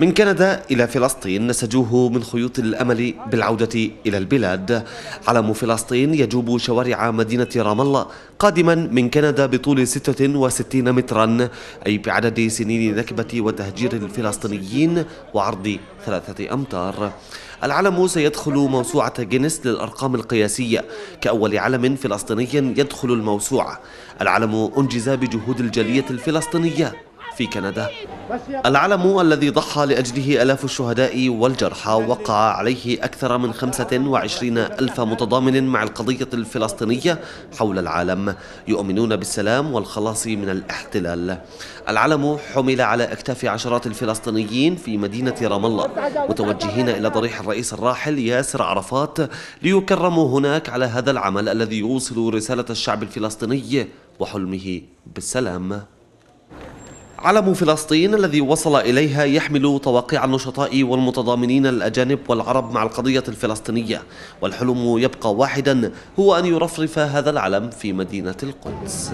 من كندا إلى فلسطين نسجوه من خيوط الأمل بالعودة إلى البلاد. علم فلسطين يجوب شوارع مدينة رام الله قادما من كندا بطول 66 مترا، أي بعدد سنين نكبة وتهجير الفلسطينيين، وعرض 3 أمتار. العلم سيدخل موسوعة غينيس للأرقام القياسية كأول علم فلسطيني يدخل الموسوعة. العلم أنجز بجهود الجالية الفلسطينية في كندا. العلم الذي ضحى لأجله آلاف الشهداء والجرحى وقع عليه أكثر من 25,000 متضامن مع القضية الفلسطينية حول العالم، يؤمنون بالسلام والخلاص من الاحتلال. العلم حمل على أكتاف عشرات الفلسطينيين في مدينة رام الله، متوجهين إلى ضريح الرئيس الراحل ياسر عرفات ليكرموا هناك على هذا العمل الذي يوصل رسالة الشعب الفلسطيني وحلمه بالسلام. علم فلسطين الذي وصل إليها يحمل تواقيع النشطاء والمتضامنين الأجانب والعرب مع القضية الفلسطينية، والحلم يبقى واحدا هو أن يرفرف هذا العلم في مدينة القدس.